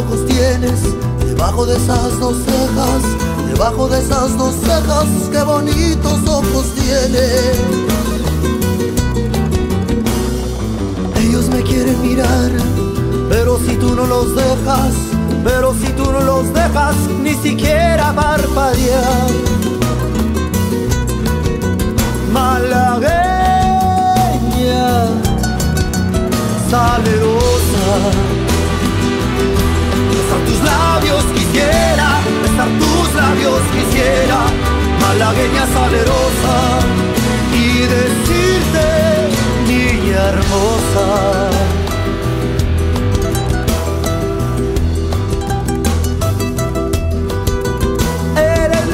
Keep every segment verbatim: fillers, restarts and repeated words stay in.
ojos tienes, debajo de esas dos cejas, debajo de esas dos cejas, qué bonitos ojos tienes. Ellos me quieren mirar, pero si tú no los dejas, pero si tú no los dejas, ni siquiera parpadear. Malagueña, salerosa, besar tus labios quisiera, besar tus labios quisiera, malagueña salerosa, y decirte, niña hermosa, eres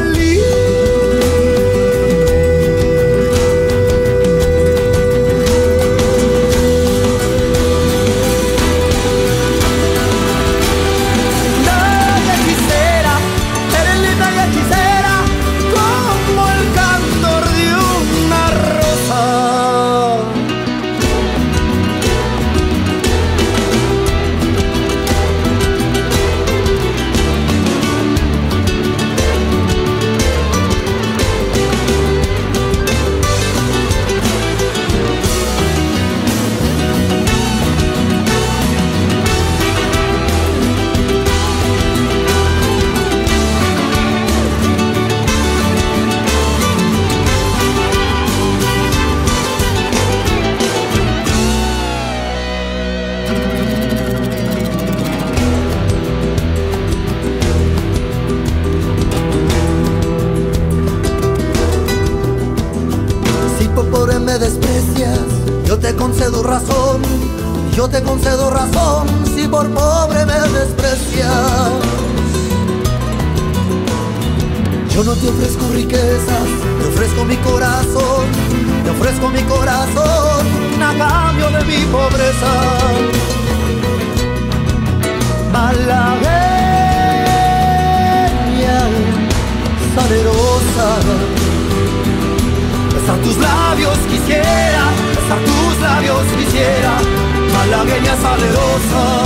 me desprecias, yo te concedo razón, yo te concedo razón, si por pobre me desprecias. Yo no te ofrezco riquezas, te ofrezco mi corazón, te ofrezco mi corazón, a cambio de mi pobreza. Malagueña, salerosa, besar tus labios quisiera, besar tus labios quisiera, malagueña salerosa.